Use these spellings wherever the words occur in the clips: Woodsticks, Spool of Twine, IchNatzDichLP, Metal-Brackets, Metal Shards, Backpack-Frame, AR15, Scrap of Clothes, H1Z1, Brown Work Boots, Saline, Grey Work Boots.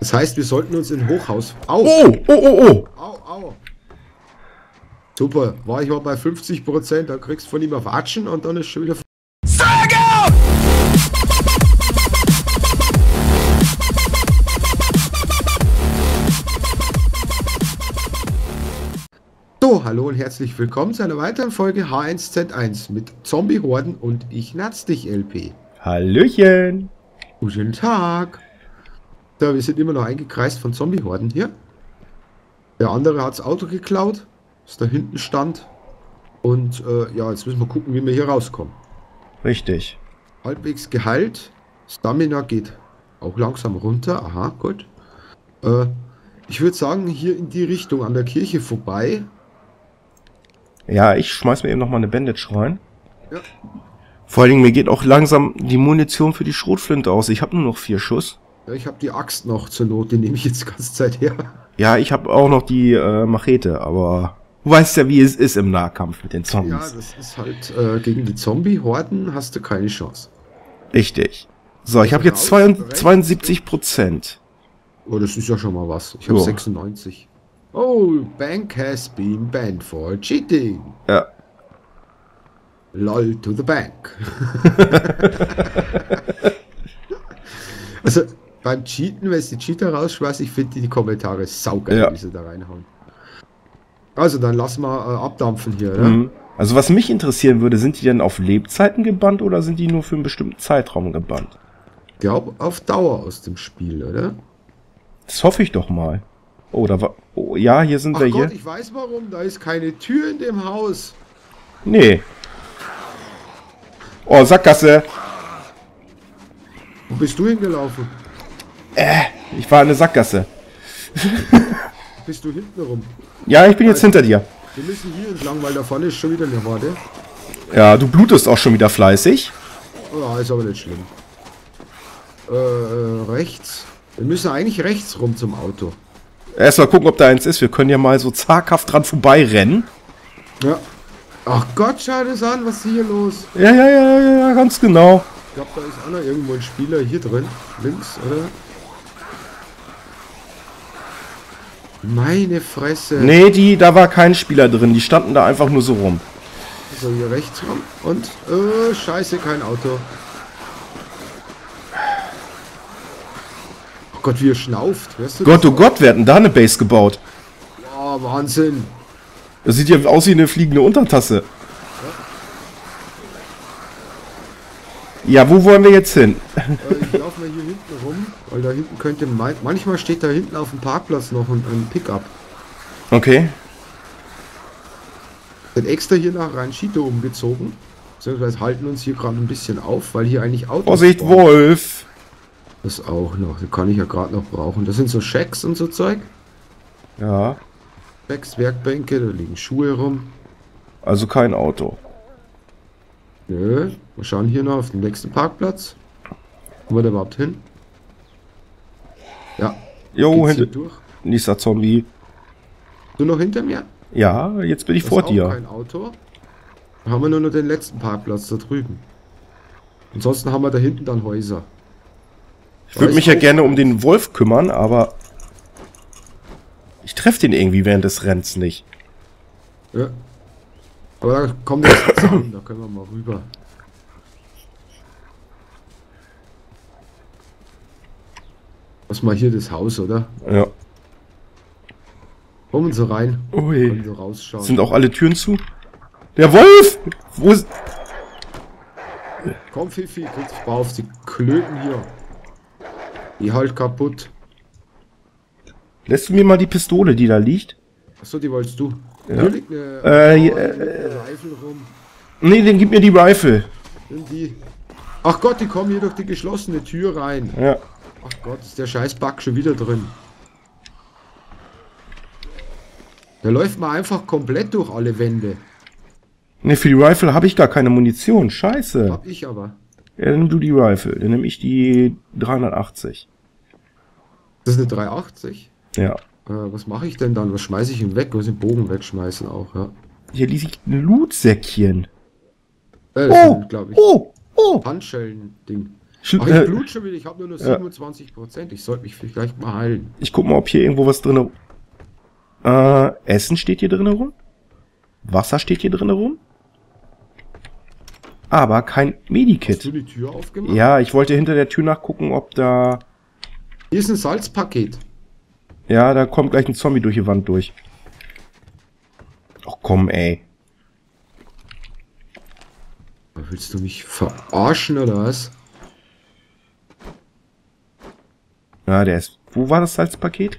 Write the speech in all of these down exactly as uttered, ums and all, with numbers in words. Das heißt, wir sollten uns in Hochhaus... Au! Oh, oh, oh, oh! Au, au! Super, war ich mal bei fünfzig Prozent, dann kriegst du von ihm auf Atschen und dann ist schon wieder... So, hallo und herzlich willkommen zu einer weiteren Folge H eins Z eins mit Zombie-Horden und IchNatzDichLP. Hallöchen! Guten Tag! So, wir sind immer noch eingekreist von Zombie-Horden hier. Der andere hat das Auto geklaut, das da hinten stand. Und äh, ja, jetzt müssen wir gucken, wie wir hier rauskommen. Richtig. Halbwegs geheilt. Stamina geht auch langsam runter. Aha, gut. Äh, ich würde sagen, hier in die Richtung an der Kirche vorbei. Ja, ich schmeiß mir eben nochmal eine Bandage rein. Ja. Vor allen Dingen, mir geht auch langsam die Munition für die Schrotflinte aus. Ich habe nur noch vier Schuss. Ja, ich habe die Axt noch zur Not, die nehme ich jetzt die ganze Zeit her. Ja, ich habe auch noch die äh, Machete, aber du weißt ja, wie es ist im Nahkampf mit den Zombies. Ja, das ist halt, äh, gegen die Zombie-Horden hast du keine Chance. Richtig. So, ich habe jetzt zweiundsiebzig Prozent. Oh, das ist ja schon mal was. Ich habe sechsundneunzig. Oh, bank has been banned for cheating. Ja. Lol to the bank. Also... Beim Cheaten, wenn es die Cheater rausschmeißt, ich finde die, die Kommentare saugeil, ja, wie sie da reinhauen. Also dann lass mal äh, abdampfen hier, oder? Mhm. Also was mich interessieren würde, sind die denn auf Lebzeiten gebannt oder sind die nur für einen bestimmten Zeitraum gebannt? Ich glaube auf Dauer aus dem Spiel, oder? Das hoffe ich doch mal. Oh, da war... Oh, ja, hier sind Ach wir Gott, hier. Ich weiß warum, da ist keine Tür in dem Haus. Nee. Oh, Sackgasse. Wo bist du hingelaufen? Äh, ich war in der Sackgasse. Bist du hinten rum? Ja, ich bin jetzt hinter dir. Wir müssen hier entlang, weil da vorne ist schon wieder eine Horde. Ja, du blutest auch schon wieder fleißig. Oh, ist aber nicht schlimm. Äh, rechts. Wir müssen eigentlich rechts rum zum Auto. Erstmal gucken, ob da eins ist. Wir können ja mal so zaghaft dran vorbeirennen. Ja. Ach Gott, schau das an, was ist hier los? Ja, ja, ja, ja, ja, ganz genau. Ich glaube, da ist einer irgendwo ein Spieler hier drin. Links, oder? Meine Fresse. Nee, die, da war kein Spieler drin. Die standen da einfach nur so rum. So, hier rechts rum. Und, äh, scheiße, kein Auto. Oh Gott, wie er schnauft. Hörst du Gott, oh Gott, wir hatten da eine Base gebaut. Oh, Wahnsinn. Das sieht ja aus wie eine fliegende Untertasse. Ja, wo wollen wir jetzt hin? Äh, ich laufe mal hier hinten rum, weil da hinten könnte... Mein Manchmal steht da hinten auf dem Parkplatz noch ein, ein Pickup. Okay. Dann extra hier nach Ranchito umgezogen. Beziehungsweise halten uns hier gerade ein bisschen auf, weil hier eigentlich Autos... Vorsicht, fahren. Wolf! Das auch noch, das kann ich ja gerade noch brauchen. Das sind so Shacks und so Zeug. Ja. Shacks, Werkbänke, da liegen Schuhe rum. Also kein Auto. Nö, wir schauen hier noch auf den nächsten Parkplatz. Wo der überhaupt hin? Ja. Jo, hinter durch. Nächster Zombie. Du noch hinter mir? Ja, jetzt bin ich vor dir. Kein Auto. Dann haben wir nur noch den letzten Parkplatz da drüben. Ansonsten haben wir da hinten dann Häuser. Ich würde mich ja gerne um den Wolf kümmern, aber ich treffe den irgendwie während des Rennens nicht. Ja. Aber da kommt jetzt zusammen, da können wir mal rüber. Lass mal hier das Haus, oder? Ja. Kommen Sie rein. Oh je. Können Sie rausschauen. Sind auch alle Türen zu? Der Wolf! Wo ist... Komm, Fifi, kriegst du auf die Klöten hier. Die halt kaputt. Lässt du mir mal die Pistole, die da liegt? Achso, die wolltest du. Ja. Hier liegt eine, äh, oh, hier äh, liegt eine Rifle rum. Nee, dann gib mir die Rifle. Die. Ach Gott, die kommen hier durch die geschlossene Tür rein. Ja. Ach Gott, ist der scheiß Bug schon wieder drin. Da läuft man einfach komplett durch alle Wände. Ne, für die Rifle habe ich gar keine Munition. Scheiße. Hab ich aber. Ja, dann nimm du die Rifle. Dann nehme ich die dreihundertachtzig. Das ist eine dreihundertachtzig? Ja. Was mache ich denn dann? Was schmeiße ich ihm weg? Was den Bogen wegschmeißen auch, ja. Hier ließ ich ein Loot-Säckchen. Äh, das oh, sind, glaube ich. Oh, oh. Handschellen-Ding. Sch Ach, ich äh, blut schon wieder, ich habe nur noch siebenundzwanzig Prozent. Ich sollte mich vielleicht mal heilen. Ich guck mal, ob hier irgendwo was drin... Äh, Essen steht hier drin rum. Wasser steht hier drin rum. Aber kein Medikit. Hast du die Tür aufgemacht? Ja, ich wollte hinter der Tür nachgucken, ob da... Hier ist ein Salzpaket. Ja, da kommt gleich ein Zombie durch die Wand durch. Ach komm, ey. Willst du mich verarschen, oder was? Na, der ist... Wo war das Salzpaket?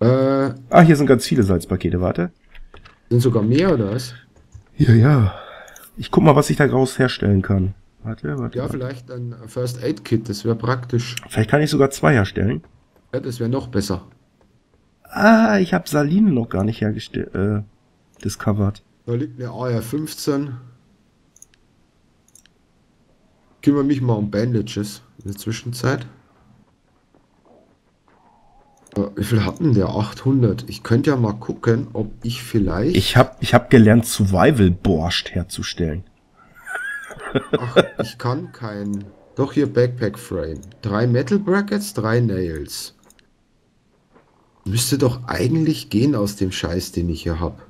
Äh... Ah, hier sind ganz viele Salzpakete, warte. Sind sogar mehr, oder was? Ja, ja. Ich guck mal, was ich da raus herstellen kann. Warte, warte. Ja, warte. Vielleicht ein First Aid Kit, das wäre praktisch. Vielleicht kann ich sogar zwei herstellen. Ja, das wäre noch besser. Ah, ich habe Saline noch gar nicht hergestellt, äh, discovered. Da liegt eine A R fünfzehn. Kümmere mich mal um Bandages in der Zwischenzeit. Wie viel hatten der? achthundert. Ich könnte ja mal gucken, ob ich vielleicht... Ich habe ich hab gelernt, Survival-Borscht herzustellen. Ach, ich kann kein... Doch, hier Backpack-Frame. Drei Metal-Brackets, drei Nails. Müsste doch eigentlich gehen aus dem Scheiß, den ich hier habe.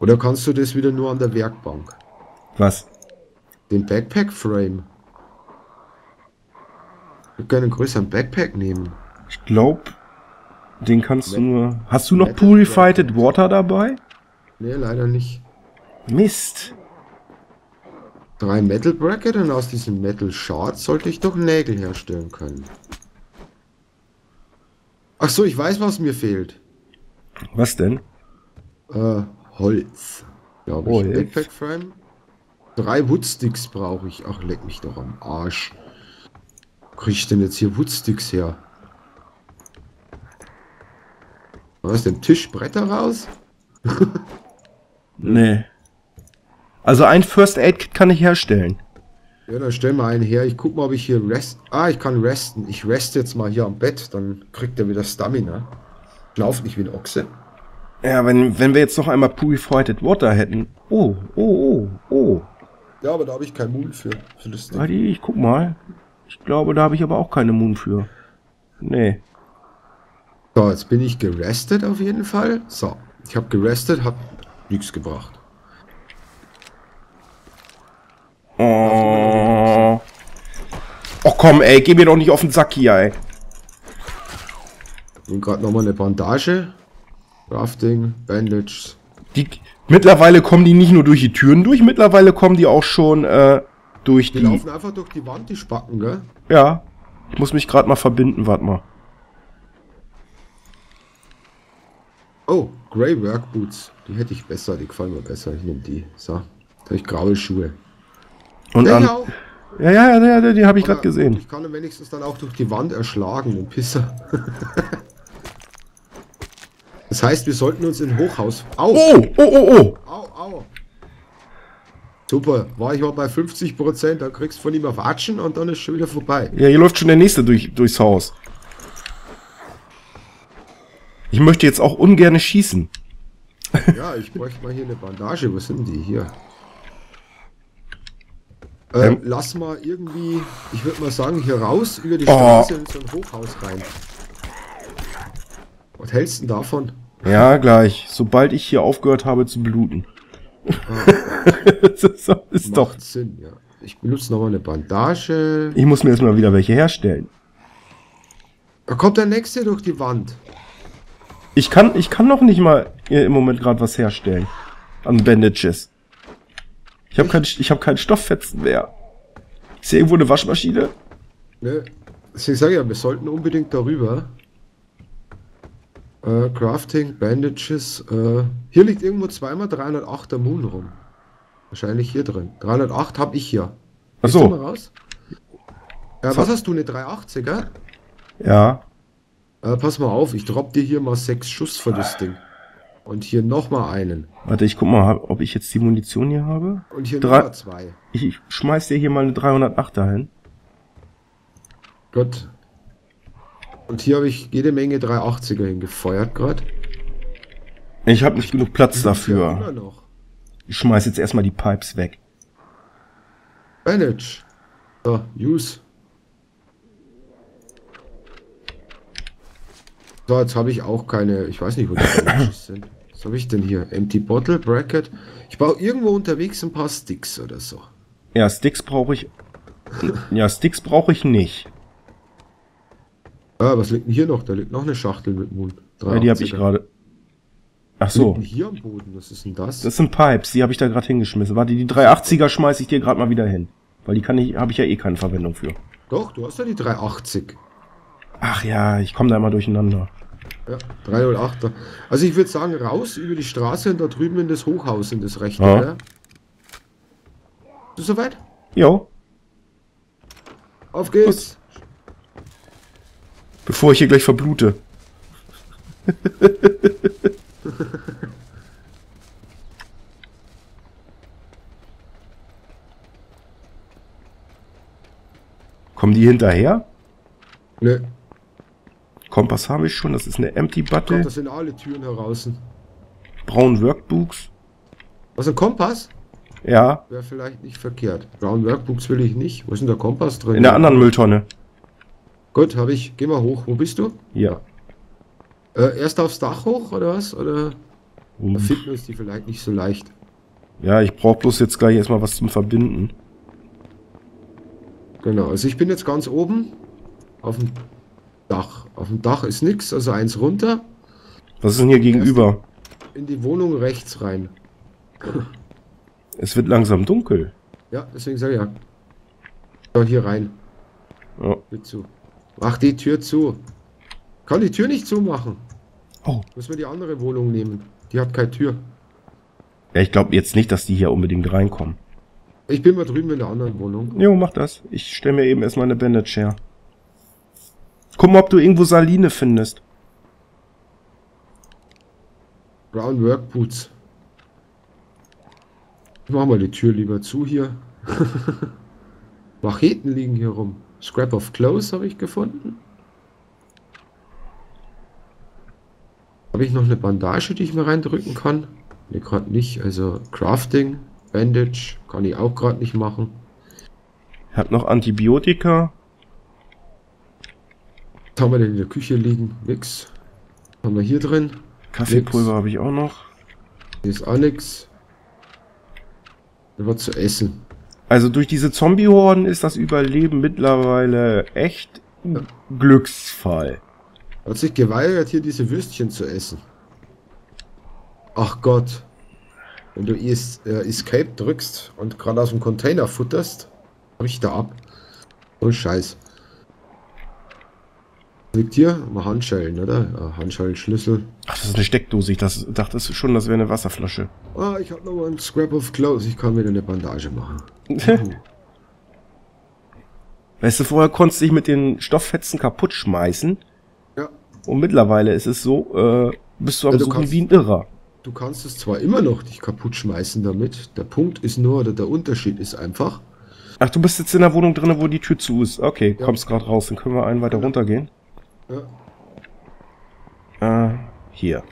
Oder kannst du das wieder nur an der Werkbank? Was? Den Backpack-Frame. Wir können einen größeren Backpack nehmen. Ich glaube, den kannst du nur... Hast du noch Purified Water dabei? Nee, leider nicht. Mist. Drei Metal Bracket und aus diesem Metal Shards sollte ich doch Nägel herstellen können. Ach so, ich weiß, was mir fehlt. Was denn? Äh, Holz. Glaube ich. Backpack Frame. Drei Woodsticks brauche ich. Ach, leck mich doch am Arsch. Krieg ich denn jetzt hier Woodsticks her? War aus dem Tisch Bretter raus? Nee. Also ein First Aid Kit kann ich herstellen. Ja, dann stell mal einen her. Ich guck mal, ob ich hier rest... Ah, ich kann resten. Ich rest jetzt mal hier am Bett. Dann kriegt er wieder Stamina. Lauf nicht wie ein Ochse. Ja, wenn, wenn wir jetzt noch einmal Purified Water hätten. Oh, oh, oh, oh. Ja, aber da habe ich keinen Moon für. Warte, ich guck mal. Ich glaube, da habe ich aber auch keine Moon für. Nee. So, jetzt bin ich gerestet auf jeden Fall. So, ich habe gerestet, habe nichts gebracht. Oh. Oh komm, ey, geh mir doch nicht auf den Sack hier, ey. Und gerade nochmal eine Bandage. Crafting, Bandages. Die, mittlerweile kommen die nicht nur durch die Türen durch, mittlerweile kommen die auch schon... Äh, Durch die, die laufen einfach durch die Wand, die Spacken, gell? Ja. Ich muss mich gerade mal verbinden, warte mal. Oh, Grey Work Boots. Die hätte ich besser, die gefallen mir besser. Ich nehme die. So. Jetzt habe ich graue Schuhe. Und dann. Ja, ja, ja, ja, die habe ich gerade gesehen. Ich kann wenigstens dann auch durch die Wand erschlagen, den Pisser. Das heißt, wir sollten uns in Hochhaus. Au! Oh, oh, oh, oh! Au, au! Super, war ich mal bei fünfzig Prozent, dann kriegst du von ihm auf Atschen und dann ist schon wieder vorbei. Ja, hier läuft schon der nächste durch, durchs Haus. Ich möchte jetzt auch ungern schießen. Ja, ich bräuchte mal hier eine Bandage. Was sind die hier? Ähm, ähm. Lass mal irgendwie, ich würde mal sagen, hier raus über die Straße oh. in so ein Hochhaus rein. Was hältst du denn davon? Ja, gleich. Sobald ich hier aufgehört habe zu bluten. Das ist doch Sinn, ja. Ich benutze nochmal eine Bandage. Ich muss mir erstmal wieder welche herstellen. Da kommt der nächste durch die Wand. Ich kann, ich kann noch nicht mal im Moment gerade was herstellen. An Bandages. Ich habe keinen hab kein Stofffetzen mehr. Ich sehe irgendwo eine Waschmaschine. Ne, deswegen sage ich ja, wir sollten unbedingt darüber. Uh, Crafting, Bandages, uh, hier liegt irgendwo zweimal dreihundertachter Moon rum. Wahrscheinlich hier drin. dreihundertacht habe ich hier. Achso. Mal raus. Ja, was hast du, eine dreihundertachtziger? Ja. Uh, pass mal auf, ich droppe dir hier mal sechs Schuss für das Ding. Und hier nochmal einen. Warte, ich guck mal, ob ich jetzt die Munition hier habe. Und hier nochmal zwei. Ich, ich schmeiß dir hier mal eine dreihundertachter hin. Gut. Und hier habe ich jede Menge dreihundertachtziger hingefeuert gerade. Ich habe nicht genug Platz dafür. Ja, ich schmeiß jetzt erstmal die Pipes weg. Bandage. So, use. So, jetzt habe ich auch keine, ich weiß nicht, wo die Bandages sind. Was habe ich denn hier? Empty Bottle, Bracket. Ich brauche irgendwo unterwegs ein paar Sticks oder so. Ja, Sticks brauche ich. Ja, Sticks brauche ich nicht. Ah, was liegt denn hier noch? Da liegt noch eine Schachtel mit Mund. Ja, die habe ich gerade. Ach so. Hier am Boden, was ist denn das? Das sind Pipes, die habe ich da gerade hingeschmissen. Warte, die dreihundertachtziger schmeiße ich dir gerade mal wieder hin. Weil die kann ich, habe ich ja eh keine Verwendung für. Doch, du hast ja die dreihundertachtzig. Ach ja, ich komme da immer durcheinander. Ja, dreihundertachter. Also ich würde sagen, raus über die Straße und da drüben in das Hochhaus, in das rechte. Ja. Ja. Bist du soweit? Jo. Auf geht's. Gut. Bevor ich hier gleich verblute. Kommen die hinterher? Ne. Kompass habe ich schon, das ist eine Empty Bottle. Gott, das sind alle Türen heraus. Brown Work Boots. Was, ein Kompass? Ja. Wäre vielleicht nicht verkehrt. Brown Work Boots will ich nicht. Wo ist denn der Kompass drin? In der anderen Mülltonne. Gut, habe ich. Geh mal hoch. Wo bist du? Ja. Äh, erst aufs Dach hoch, oder was? Oder um. Finden ist die vielleicht nicht so leicht. Ja, ich brauche bloß jetzt gleich erstmal was zum Verbinden. Genau, also ich bin jetzt ganz oben auf dem Dach. Auf dem Dach ist nichts, also eins runter. Was ist denn hier gegenüber? In die Wohnung rechts rein. Es wird langsam dunkel. Ja, deswegen sage ich ja. Und hier rein. Ja. Tür zu. Mach die Tür zu. Kann die Tür nicht zumachen. Oh. Muss man die andere Wohnung nehmen. Die hat keine Tür. Ja, ich glaube jetzt nicht, dass die hier unbedingt reinkommen. Ich bin mal drüben in der anderen Wohnung. Jo, mach das. Ich stelle mir eben erstmal eine Bandage her. Guck mal, ob du irgendwo Saline findest. Brown Work Boots. Ich mach mal die Tür lieber zu hier. Macheten liegen hier rum. Scrap of Clothes habe ich gefunden. Habe ich noch eine Bandage, die ich mir reindrücken kann? Ne, gerade nicht. Also Crafting. Bandage kann ich auch gerade nicht machen. Ich habe noch Antibiotika. Was haben wir denn in der Küche liegen? Nix. Was haben wir hier drin? Kaffeepulver habe ich auch noch. Hier ist auch nix. Da wird zu essen. Also durch diese Zombie-Horden ist das Überleben mittlerweile echt ein Glücksfall. Hat sich geweigert, hier diese Würstchen zu essen. Ach Gott. Wenn du es, äh, Escape drückst und gerade aus dem Container futterst, bricht da ab. Oh Scheiß. Liegt hier? Mal Handschellen, oder? Ja, Handschellen, Schlüssel. Ach, das ist eine Steckdose. Ich das, dachte schon, das wäre eine Wasserflasche. Ah, ich habe noch mal einen Scrap of Clothes. Ich kann wieder eine Bandage machen. Weißt du, vorher konntest du dich mit den Stofffetzen kaputt schmeißen. Ja. Und mittlerweile ist es so, äh, bist du am ja, Suchen du wie ein Irrer. Du kannst es zwar immer noch nicht kaputt schmeißen damit, der Punkt ist nur, oder der Unterschied ist einfach... Ach, du bist jetzt in der Wohnung drin, wo die Tür zu ist. Okay, ja. Kommst gerade raus, dann können wir einen weiter ja. runtergehen. Ja. Äh, hier.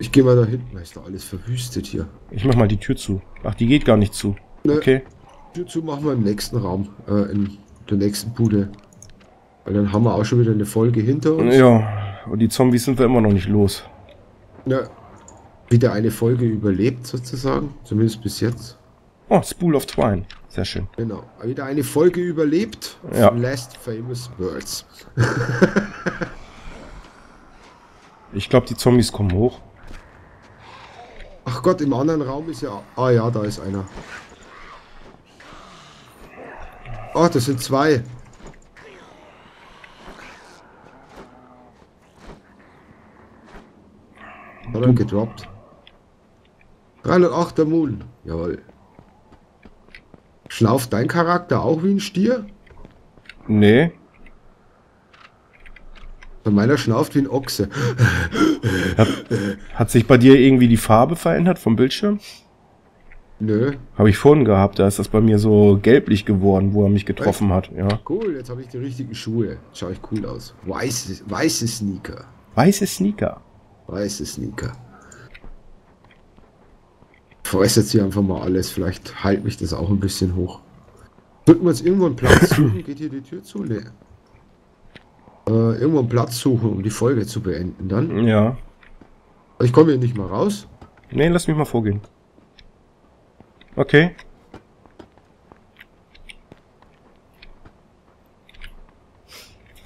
Ich gehe mal da hinten, da ist doch alles verwüstet hier. Ich mach mal die Tür zu. Ach, die geht gar nicht zu. Ne, okay. Die Tür zu machen wir im nächsten Raum, äh, in der nächsten Bude. Weil dann haben wir auch schon wieder eine Folge hinter uns. Ja, und die Zombies sind wir immer noch nicht los. Ja, wieder eine Folge überlebt sozusagen, zumindest bis jetzt. Oh, Spool of Twine, sehr schön. Genau, wieder eine Folge überlebt, ja. Last Famous Words. Ich glaube, die Zombies kommen hoch. Ach Gott, im anderen Raum ist ja... Ah ja, da ist einer. Oh, das sind zwei. Hat er gedroppt. dreihundertachter Moon. Jawohl. Schlauft dein Charakter auch wie ein Stier? Nee. Bei meiner schnauft wie ein Ochse. Hat, hat sich bei dir irgendwie die Farbe verändert vom Bildschirm? Nö. Habe ich vorhin gehabt, da ist das bei mir so gelblich geworden, wo er mich getroffen hat. Ja. Cool, jetzt habe ich die richtigen Schuhe. Schau ich cool aus. Weiße, weiße Sneaker. Weiße Sneaker. Weiße Sneaker. Veräußert sie einfach mal alles. Vielleicht halt mich das auch ein bisschen hoch. Sollten wir jetzt irgendwo einen Platz suchen? Geht hier die Tür zu? Nee. Äh, irgendwo einen Platz suchen, um die Folge zu beenden dann. Ja. Ich komme hier nicht mal raus. Nee, lass mich mal vorgehen. Okay.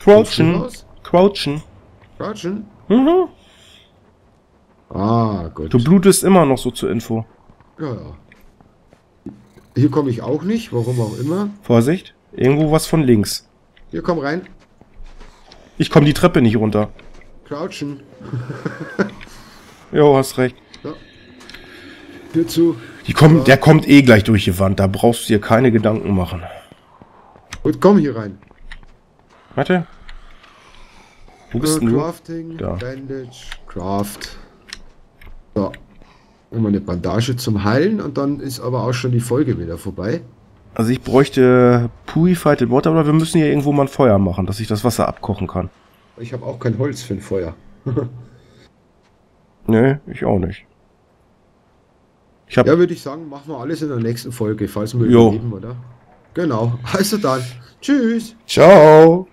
Crouchen. Crouchen. Crouchen? Mhm. Ah, gut. Du blutest immer noch, so zur Info. Ja, ja. Hier komme ich auch nicht, warum auch immer. Vorsicht, irgendwo was von links. Hier, komm rein. Ich komme die Treppe nicht runter. Crouchen. Jo, hast recht. Ja. Tür zu. Die kommen, ja. Der kommt eh gleich durch die Wand, da brauchst du dir keine Gedanken machen. Gut, komm hier rein. Warte. Wo bist denn du? Crafting, da. Bandage, Craft. So, immer eine Bandage zum Heilen und dann ist aber auch schon die Folge wieder vorbei. Also ich bräuchte Purified Water, aber wir müssen hier irgendwo mal ein Feuer machen, dass ich das Wasser abkochen kann. Ich habe auch kein Holz für ein Feuer. Nee, ich auch nicht. Ich hab ja, würde ich sagen, machen wir alles in der nächsten Folge, falls wir jo. Überleben, oder? Genau, also dann. Tschüss. Ciao.